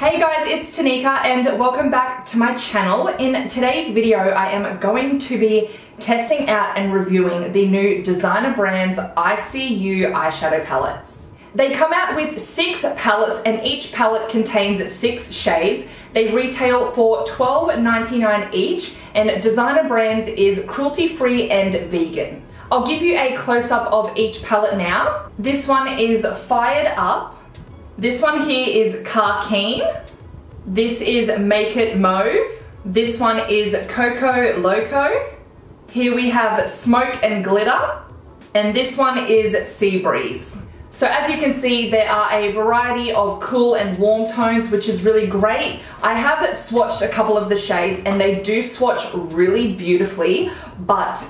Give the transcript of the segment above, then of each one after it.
Hey guys, it's Tanika and welcome back to my channel. In today's video, I am going to be testing out and reviewing the new Designer Brands ICU eyeshadow palettes. They come out with 6 palettes and each palette contains 6 shades. They retail for $12.99 each and Designer Brands is cruelty-free and vegan. I'll give you a close-up of each palette now. This one is Fired Up. This one here is Carquin. This is Make It Mauve. This one is Coco Loco. Here we have Smoke and Glitter. And this one is Sea Breeze. So as you can see, there are a variety of cool and warm tones, which is really great. I have swatched a couple of the shades and they do swatch really beautifully, but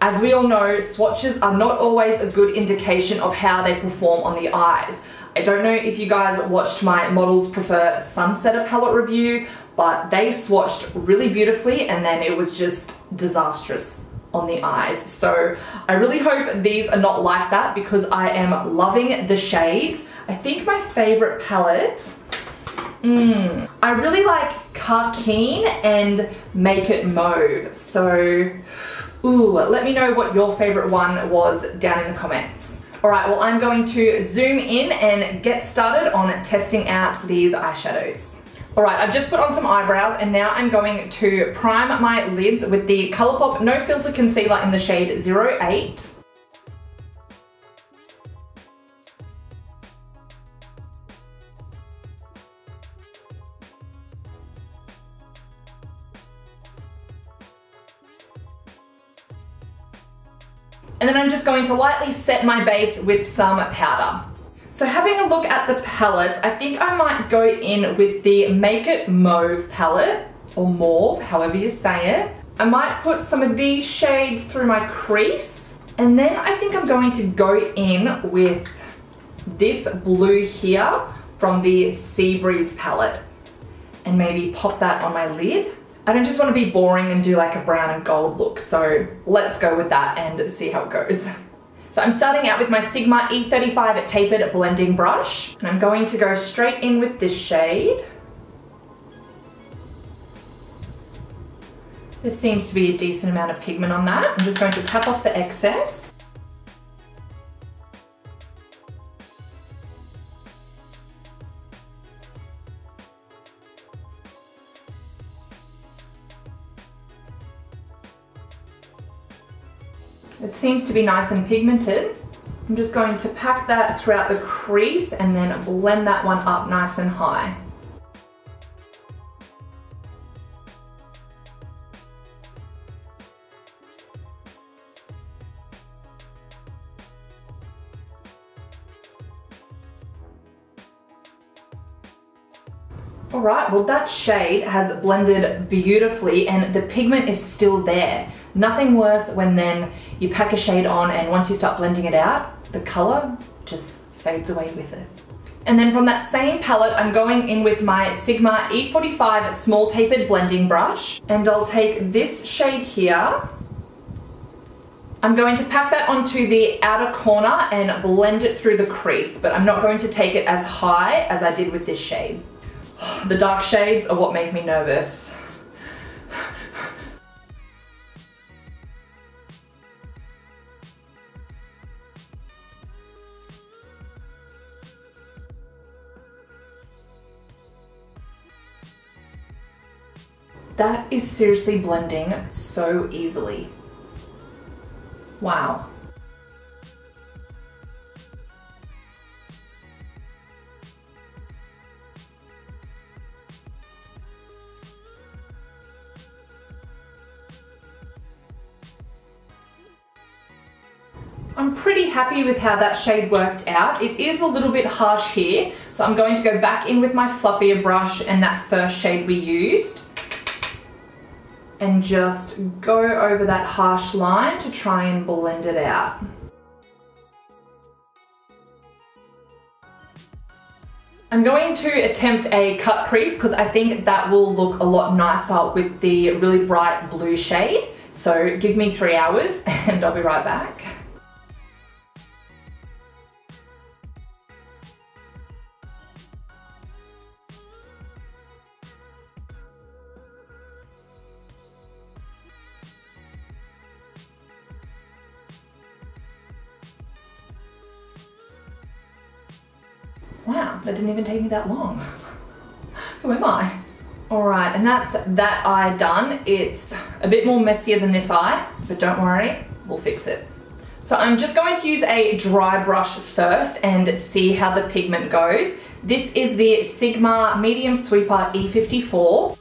as we all know, swatches are not always a good indication of how they perform on the eyes. I don't know if you guys watched my Models Prefer Sunsetter palette review, but they swatched really beautifully and then it was just disastrous on the eyes. So I really hope these are not like that because I am loving the shades. I think my favorite palette, I really like Carquin and Make It Mauve. So, let me know what your favorite one was down in the comments. Alright, well I'm going to zoom in and get started on testing out these eyeshadows. Alright, I've just put on some eyebrows and now I'm going to prime my lids with the ColourPop No Filter Concealer in the shade 08. And then I'm just going to lightly set my base with some powder. So having a look at the palettes, I think I might go in with the Make It Mauve palette, or Mauve, however you say it. I might put some of these shades through my crease. And then I think I'm going to go in with this blue here from the Sea Breeze palette. And maybe pop that on my lid. I don't just want to be boring and do like a brown and gold look, so let's go with that and see how it goes. So I'm starting out with my Sigma E35 Tapered Blending Brush, and I'm going to go straight in with this shade. There seems to be a decent amount of pigment on that. I'm just going to tap off the excess. It seems to be nice and pigmented. I'm just going to pack that throughout the crease and then blend that one up nice and high. Alright, well that shade has blended beautifully and the pigment is still there. Nothing worse when then you pack a shade on and once you start blending it out, the color just fades away with it. And then from that same palette, I'm going in with my Sigma E45 Small Tapered Blending Brush. And I'll take this shade here. I'm going to pack that onto the outer corner and blend it through the crease, but I'm not going to take it as high as I did with this shade. The dark shades are what make me nervous. That is seriously blending so easily. Wow. I'm pretty happy with how that shade worked out. It is a little bit harsh here, so I'm going to go back in with my fluffier brush and that first shade we used. And just go over that harsh line to try and blend it out. I'm going to attempt a cut crease because I think that will look a lot nicer with the really bright blue shade. So give me 3 hours and I'll be right back. That didn't even take me that long. Who am I? All right, and that's that eye done. It's a bit more messier than this eye, but don't worry, we'll fix it. So I'm just going to use a dry brush first and see how the pigment goes. This is the Sigma Medium Sweeper E54.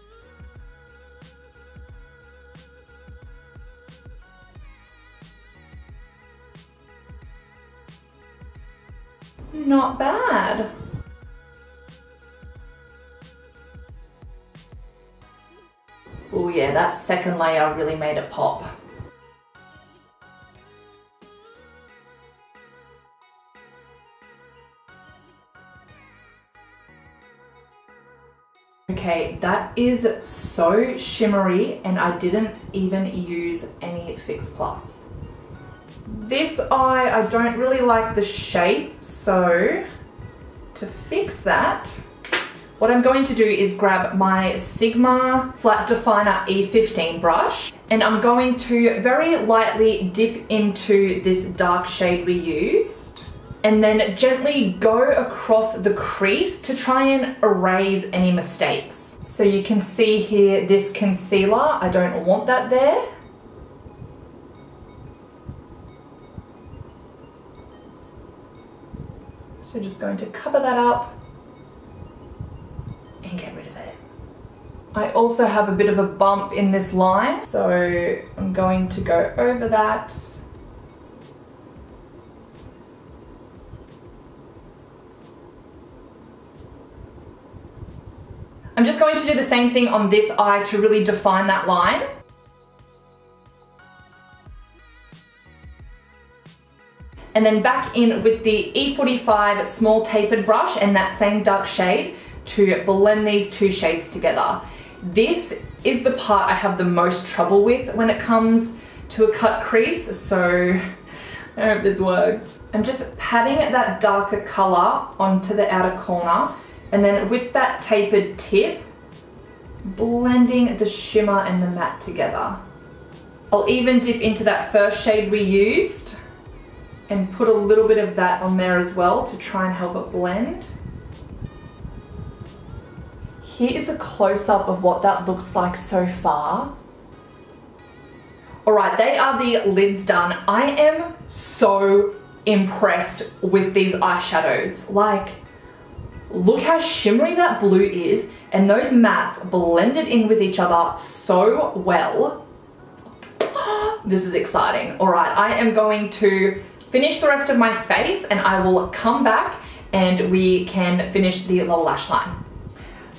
Not bad. Oh yeah, that second layer really made it pop. Okay, that is so shimmery and I didn't even use any Fix Plus. This eye, I don't really like the shape, so to fix that, what I'm going to do is grab my Sigma Flat Definer E15 brush, and I'm going to very lightly dip into this dark shade we used, and then gently go across the crease to try and erase any mistakes. So you can see here this concealer, I don't want that there. So just going to cover that up and get rid of it. I also have a bit of a bump in this line, so I'm going to go over that. I'm just going to do the same thing on this eye to really define that line. And then back in with the E45 small tapered brush and that same dark shade to blend these two shades together. This is the part I have the most trouble with when it comes to a cut crease, so I hope this works. I'm just patting that darker color onto the outer corner, and then with that tapered tip, blending the shimmer and the matte together. I'll even dip into that first shade we used and put a little bit of that on there as well to try and help it blend. Here is a close-up of what that looks like so far. All right, they are the lids done. I am so impressed with these eyeshadows. Like, look how shimmery that blue is, and those mattes blended in with each other so well. This is exciting. All right, I am going to finish the rest of my face and I will come back and we can finish the lower lash line.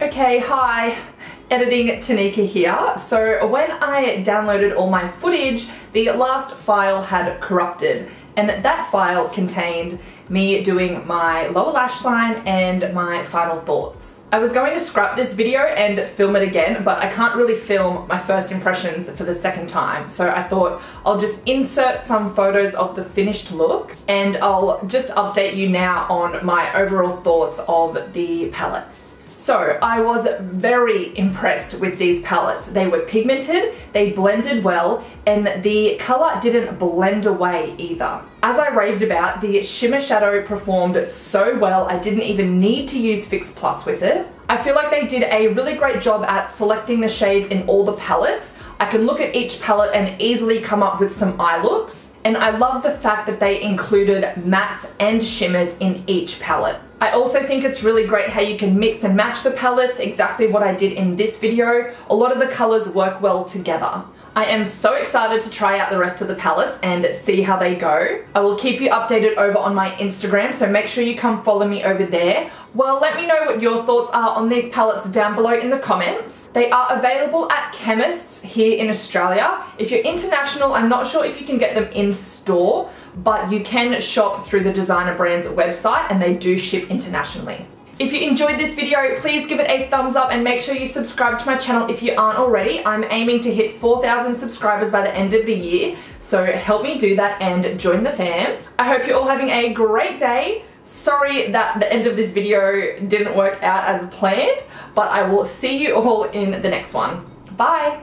Okay, hi, editing Tanika here. So when I downloaded all my footage, the last file had corrupted, and that file contained me doing my lower lash line and my final thoughts. I was going to scrap this video and film it again, but I can't really film my first impressions for the second time. So I thought I'll just insert some photos of the finished look, and I'll just update you now on my overall thoughts of the palettes. So I was very impressed with these palettes. They were pigmented, they blended well, and the color didn't blend away either. As I raved about, the shimmer shadow performed so well, I didn't even need to use Fix Plus with it. I feel like they did a really great job at selecting the shades in all the palettes. I can look at each palette and easily come up with some eye looks. And I love the fact that they included mattes and shimmers in each palette. I also think it's really great how you can mix and match the palettes, exactly what I did in this video. A lot of the colors work well together. I am so excited to try out the rest of the palettes and see how they go. I will keep you updated over on my Instagram, so make sure you come follow me over there. Well, let me know what your thoughts are on these palettes down below in the comments. They are available at Chemists here in Australia. If you're international, I'm not sure if you can get them in store, but you can shop through the Designer Brands website and they do ship internationally. If you enjoyed this video, please give it a thumbs up and make sure you subscribe to my channel if you aren't already. I'm aiming to hit 4,000 subscribers by the end of the year, so help me do that and join the fam. I hope you're all having a great day. Sorry that the end of this video didn't work out as planned, but I will see you all in the next one. Bye!